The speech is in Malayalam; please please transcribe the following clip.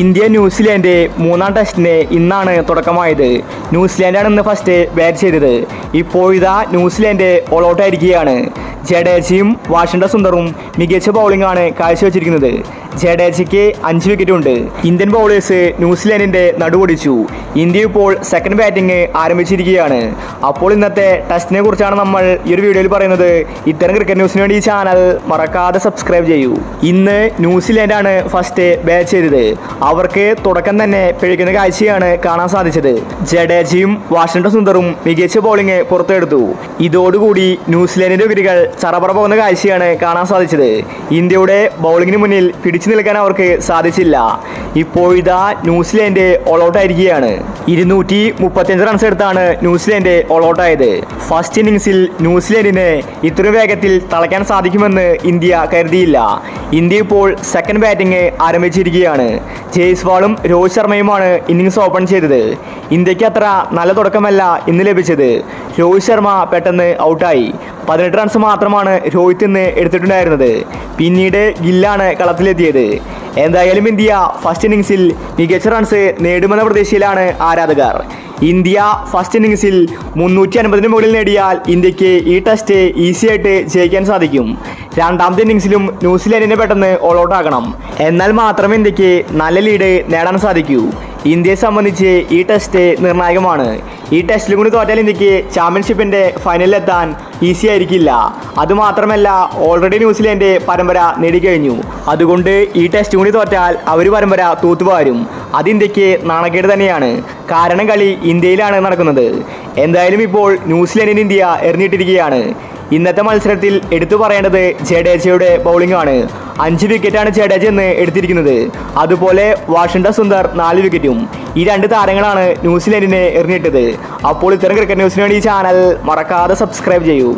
ഇന്ത്യ ന്യൂസിലാൻഡ് മൂന്നാം ടെസ്റ്റിന് ഇന്നാണ് തുടക്കമായത്. ന്യൂസിലാൻഡാണ് ഇന്ന് ഫസ്റ്റ് ബാറ്റ് ചെയ്തത്. ഇപ്പോഴിതാ ന്യൂസിലാൻഡ് ഓൾ ഔട്ടായിരിക്കുകയാണ്. ജഡേജയും വാഷിംഗ്ടൺ സുന്ദറും മികച്ച ബൗളിംഗാണ് കാഴ്ചവെച്ചിരിക്കുന്നത്. ജഡേജയ്ക്ക് 5 വിക്കറ്റുണ്ട്. ഇന്ത്യൻ ബൗളേഴ്സ് ന്യൂസിലാൻഡിൻ്റെ നടുപൊടിച്ചു. ഇന്ത്യ ഇപ്പോൾ സെക്കൻഡ് ബാറ്റിംഗ് ആരംഭിച്ചിരിക്കുകയാണ്. അപ്പോൾ ഇന്നത്തെ ടെസ്റ്റിനെ കുറിച്ചാണ് നമ്മൾ ഈ ഒരു വീഡിയോയിൽ പറയുന്നത്. ഇത്തരം ക്രിക്കറ്റ് ന്യൂസിന് വേണ്ടി ഈ ചാനൽ മറക്കാതെ സബ്സ്ക്രൈബ് ചെയ്യൂ. ഇന്ന് ന്യൂസിലാൻഡാണ് ഫസ്റ്റ് ബാറ്റ് ചെയ്തത്. അവർക്ക് തുടക്കം തന്നെ പിഴയ്ക്കുന്ന കാഴ്ചയാണ് കാണാൻ സാധിച്ചത്. ജഡേജയും വാഷിംഗ്ടൺ സുന്ദറും മികച്ച ബൗളിംഗ് പുറത്തെടുത്തു. ഇതോടുകൂടി ന്യൂസിലാൻഡിന്റെ വിക്കറ്റുകൾ ചറപറ പോകുന്ന കാഴ്ചയാണ് കാണാൻ സാധിച്ചത്. ഇന്ത്യയുടെ ബൗളിംഗിന് മുന്നിൽ പിടിച്ചു നിൽക്കാൻ അവർക്ക് സാധിച്ചില്ല. ഇപ്പോഴിതാ ന്യൂസിലാൻഡ് ഓൾ ഔട്ടായിരിക്കുകയാണ്. 235 റൺസ് എടുത്താണ് ന്യൂസിലാൻഡ് ഓൾ ഔട്ടായത്. ഫസ്റ്റ് ഇന്നിംഗ്സിൽ ന്യൂസിലാൻഡിന് ഇത്രയും വേഗത്തിൽ തളയ്ക്കാൻ സാധിക്കുമെന്ന് ഇന്ത്യ കരുതിയില്ല. ഇന്ത്യ ഇപ്പോൾ സെക്കൻഡ് ബാറ്റിംഗ് ആരംഭിച്ചിരിക്കുകയാണ്. ജയ്സ്വാളും രോഹിത് ശർമ്മയുമാണ് ഇന്നിംഗ്സ് ഓപ്പൺ ചെയ്തത്. ഇന്ത്യക്ക് അത്ര നല്ല തുടക്കമല്ല ഇന്ന് ലഭിച്ചത്. രോഹിത് ശർമ്മ പെട്ടെന്ന് ഔട്ടായി. 18 റൺസ് മാത്രമാണ് രോഹിത് ഇന്ന് എടുത്തിട്ടുണ്ടായിരുന്നത്. പിന്നീട് ഗില്ലാണ് കളത്തിലെത്തിയത്. എന്തായാലും ഇന്ത്യ ഫസ്റ്റ് ഇന്നിംഗ്സിൽ മികച്ച റൺസ് നേടുമെന്ന പ്രതീക്ഷയിലാണ് ആരാധകർ. ഇന്ത്യ ഫസ്റ്റ് ഇന്നിംഗ്സിൽ 350 മുകളിൽ നേടിയാൽ ഇന്ത്യക്ക് ഈ ടെസ്റ്റ് ഈസിയായിട്ട് ജയിക്കാൻ സാധിക്കും. രണ്ടാമത്തെ ഇന്നിംഗ്സിലും ന്യൂസിലാൻഡിനെ പെട്ടെന്ന് ഓൾ ഔട്ട് ആക്കണം. എന്നാൽ മാത്രമേ ഇന്ത്യക്ക് നല്ല ലീഡ് നേടാൻ സാധിക്കൂ. ഇന്ത്യയെ സംബന്ധിച്ച് ഈ ടെസ്റ്റ് നിർണായകമാണ്. ഈ ടെസ്റ്റിൽ കൂടി തോറ്റാൽ ഇന്ത്യക്ക് ചാമ്പ്യൻഷിപ്പിൻ്റെ ഫൈനലിലെത്താൻ ഈസി ആയിരിക്കില്ല. അതുമാത്രമല്ല, ഓൾറെഡി ന്യൂസിലാൻഡ് പരമ്പര നേടിക്കഴിഞ്ഞു. അതുകൊണ്ട് ഈ ടെസ്റ്റ് കൂടി തോറ്റാൽ അവർ പരമ്പര തൂത്തുവാരും. അത് ഇന്ത്യക്ക് നാണക്കേട് തന്നെയാണ്. കാരണം കളി ഇന്ത്യയിലാണ് നടക്കുന്നത്. എന്തായാലും ഇപ്പോൾ ന്യൂസിലാൻഡിന് ഇന്ത്യ എറിഞ്ഞിട്ടിരിക്കുകയാണ്. ഇന്നത്തെ മത്സരത്തിൽ എടുത്തു പറയേണ്ടത് ജഡേജയുടെ ബൗളിംഗാണ്. 5 വിക്കറ്റാണ് ജഡേജ എന്ന് എടുത്തിരിക്കുന്നത്. അതുപോലെ വാഷിംഗ്ടൺ സുന്ദർ 4 വിക്കറ്റും. ഈ 2 താരങ്ങളാണ് ന്യൂസിലാൻഡിനെ എറിഞ്ഞിട്ടത്. അപ്പോൾ ഇത്തരം ക്രിക്കറ്റ് ന്യൂസിന് വേണ്ടി ഈ ചാനൽ മറക്കാതെ സബ്സ്ക്രൈബ് ചെയ്യൂ.